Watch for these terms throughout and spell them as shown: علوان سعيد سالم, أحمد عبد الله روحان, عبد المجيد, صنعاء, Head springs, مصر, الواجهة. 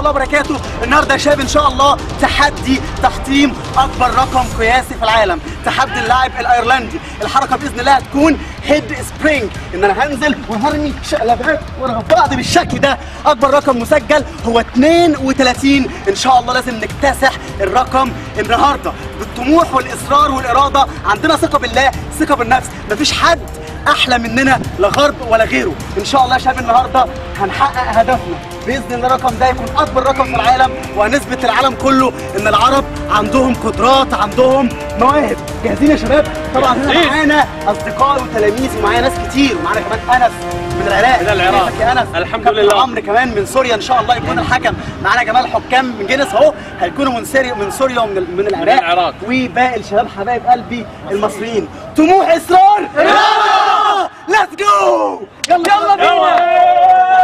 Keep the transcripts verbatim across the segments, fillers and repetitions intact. الله وبركاته. النهارده يا شباب ان شاء الله تحدي تحطيم اكبر رقم قياسي في العالم، تحدي اللاعب الايرلندي. الحركه باذن الله هتكون هيد سبرينج، ان انا هنزل وهرمي شقلبات ورا بعض بالشكل ده. اكبر رقم مسجل هو اثنين وثلاثين، ان شاء الله لازم نكتسح الرقم النهارده بالطموح والاصرار والاراده. عندنا ثقه بالله، ثقه بالنفس، مفيش حد احلى مننا، لا غرب ولا غيره. ان شاء الله يا شباب النهارده هنحقق هدفنا باذن الله. الرقم ده يكون اكبر رقم في العالم، وهنثبت للعالم كله ان العرب عندهم قدرات، عندهم مواهب. جاهزين يا شباب؟ طبعا انا معانا اصدقائي وتلاميذي، ومعايا ناس كتير، ومعانا كمان انس من العراق. من العراق يا انس، الحمد لله. عمرو كمان من سوريا ان شاء الله يكون الحكم. معانا جمال حكام من جنس اهو، هيكونوا من سوريا من سوريا ومن من العراق, من العراق. وباقي الشباب حبايب قلبي المصريين. طموح، اصرار، اراده، ليتس جو. يلا يلا بينا.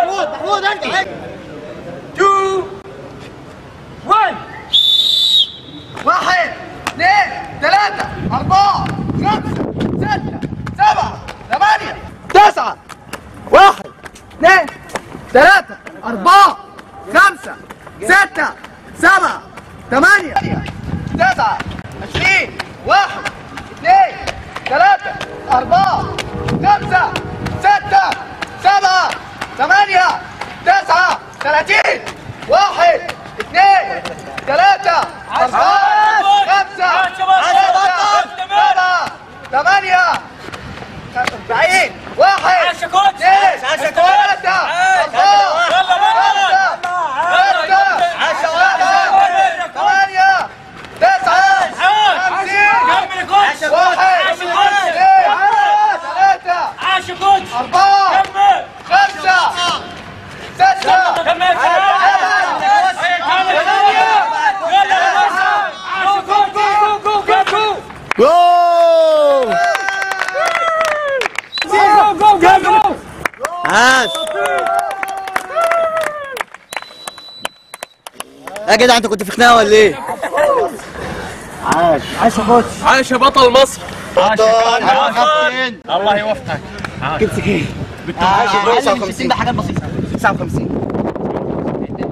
محمود محمود انت حاج. اتنين واحد واحد اثنين ثلاثة أربعة خمسة ستة سبعة ثمانية تسعة واحد اثنين ثلاثة أربعة خمسة ستة سبعة ثمانية تسعة عشرين واحد اثنين ثلاثة أربعة خمسة ستة سبعة ثمانية تسعة ثلاثين واحد اثنين ثلاثة أربعة خمسة ستة ثمانية أربعين واحد اثنين ثلاثة أربعة ثمانية تسعة خمسين واحد اثنين ثلاثة أربعة خمسة ستة يا جدع، انت كنت في خناقة ولا ايه؟ عاش عاش يا كوتش، عاش يا بطل مصر، عاش يا كابتن، الله يوفقك. جبت كام؟ بالتسعين، ده حاجات بسيطة. تسعة وخمسين.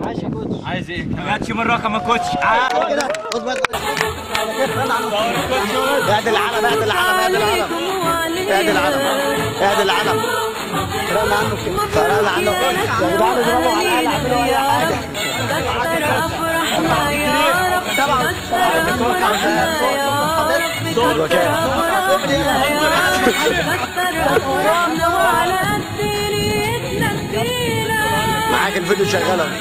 عايش يا كوتش. عايز ايه؟ ما جاتش من رقم يا كوتش. اعد العلم اعد العلم اعد العلم اعد العلم اعد العلم. قرأنا عنه كده، قرأنا عنه كده. يا جدعان اضربوا على الاقل، اعملوا اي حاجة. طبعا طبعا معاك الفيديو شغاله، لكن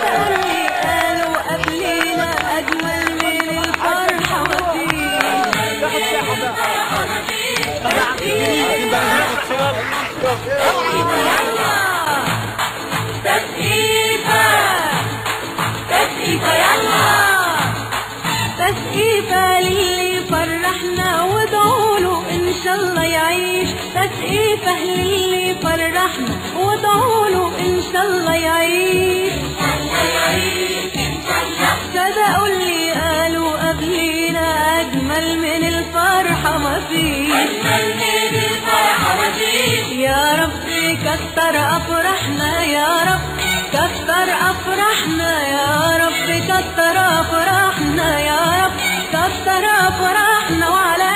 قالوا قبلينا اجمل من الفرحه وفيه. إن شاء الله يعيش تسقيفه اللي فرحنا، ودعوله إن شاء الله يعيش. صدقوا اللي قالوا قبلينا أجمل من الفرحة مفيش، أجمل من الفرحة مفيش. يا رب كتر أفراحنا، يا رب كتر أفراحنا، يا رب كتر أفراحنا، يا رب كتر أفراحنا، وعلى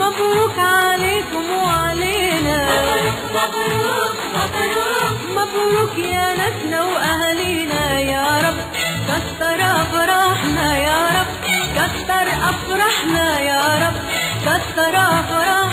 مبروك عليكم وعلينا، مبروك مبروك مبروك يا ناسنا واهالينا. يا رب كتر افراحنا، يا رب كتر افراحنا، يا رب كتر افراحنا.